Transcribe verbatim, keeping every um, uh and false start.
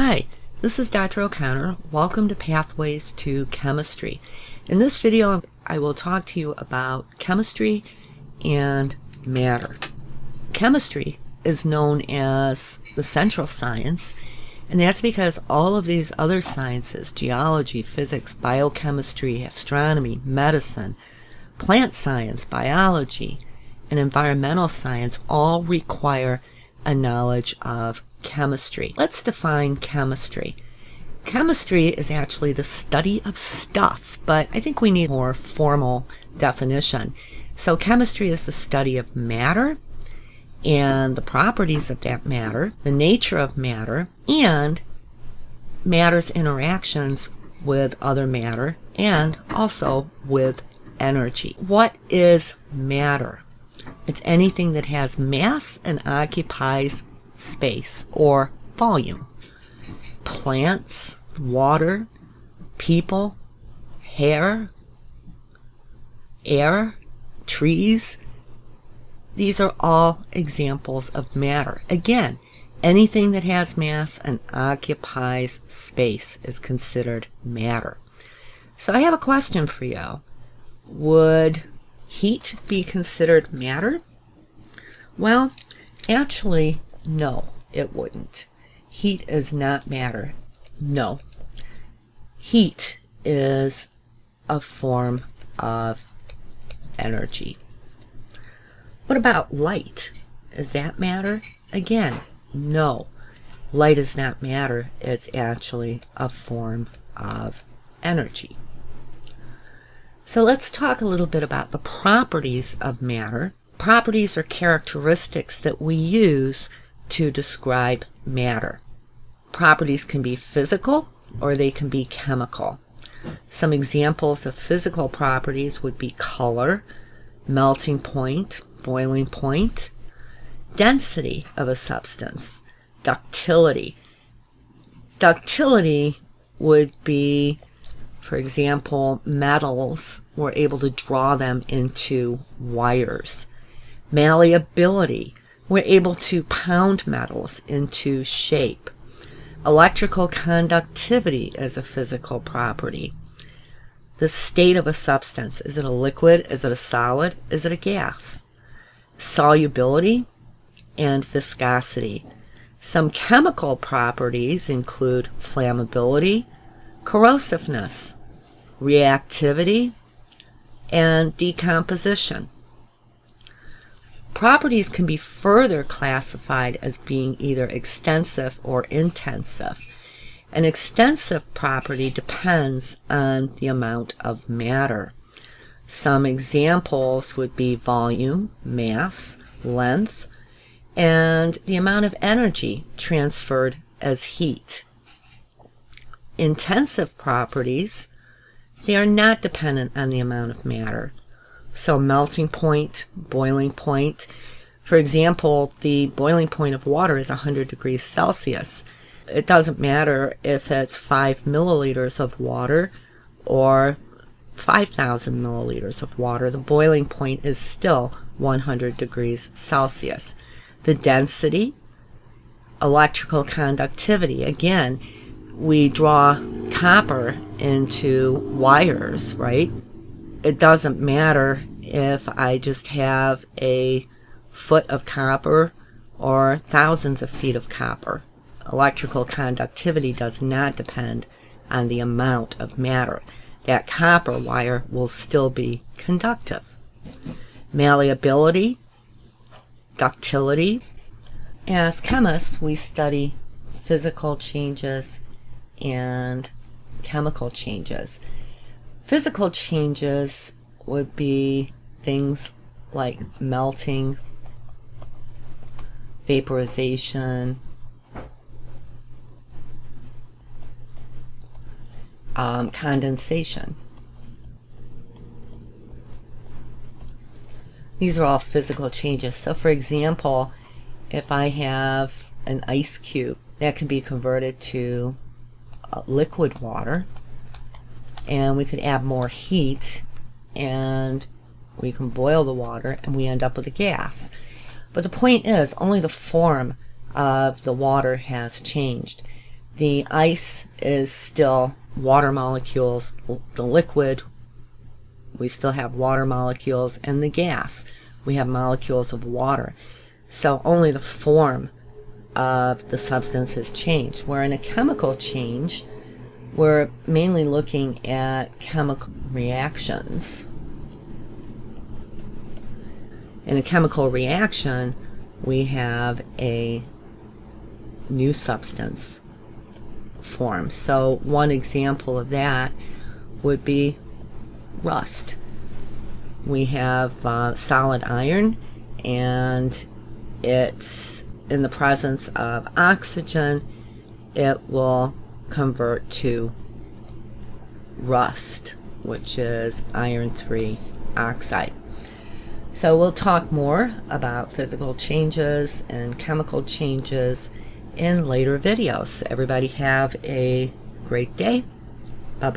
Hi, this is Doctor O'Connor. Welcome to Pathways to Chemistry. In this video, I will talk to you about chemistry and matter. Chemistry is known as the central science, and that's because all of these other sciences, geology, physics, biochemistry, astronomy, medicine, plant science, biology, and environmental science all require a knowledge of chemistry. Let's define chemistry. Chemistry is actually the study of stuff, but I think we need a more formal definition. So chemistry is the study of matter and the properties of that matter, the nature of matter, and matter's interactions with other matter and also with energy. What is matter? It's anything that has mass and occupies space or volume. Plants, water, people, hair, air, trees. These are all examples of matter. Again, anything that has mass and occupies space is considered matter. So I have a question for you. Would heat be considered matter? Well, actually, no, it wouldn't. Heat is not matter. No. Heat is a form of energy. What about light? Is that matter? Again, no. Light is not matter. It's actually a form of energy. So let's talk a little bit about the properties of matter. Properties are characteristics that we use to describe matter. Properties can be physical or they can be chemical. Some examples of physical properties would be color, melting point, boiling point, density of a substance, ductility. Ductility would be, for example, metals, we're able to draw them into wires. Malleability, we're able to pound metals into shape. Electrical conductivity is a physical property. The state of a substance, is it a liquid, is it a solid, is it a gas? Solubility and viscosity. Some chemical properties include flammability, corrosiveness, reactivity, and decomposition. Properties can be further classified as being either extensive or intensive. An extensive property depends on the amount of matter. Some examples would be volume, mass, length, and the amount of energy transferred as heat. Intensive properties, they are not dependent on the amount of matter. So melting point, boiling point. For example, the boiling point of water is one hundred degrees Celsius. It doesn't matter if it's five milliliters of water or five thousand milliliters of water. The boiling point is still one hundred degrees Celsius. The density, electrical conductivity. Again, we draw copper into wires, right? It doesn't matter if I just have a foot of copper or thousands of feet of copper. Electrical conductivity does not depend on the amount of matter. That copper wire will still be conductive. Malleability, ductility. As chemists, we study physical changes and chemical changes. Physical changes would be things like melting, vaporization, um, condensation. These are all physical changes. So for example, if I have an ice cube, that can be converted to uh, liquid water, and we could add more heat and we can boil the water and we end up with a gas. But the point is, only the form of the water has changed. The ice is still water molecules, the liquid, we still have water molecules, and the gas, we have molecules of water. So only the form of the substance has changed. Where in a chemical change, we're mainly looking at chemical reactions. In a chemical reaction, we have a new substance form. So one example of that would be rust. We have uh, solid iron, and it's in the presence of oxygen, it will convert to rust, which is iron three oxide. So we'll talk more about physical changes and chemical changes in later videos. Everybody have a great day. Bye-bye.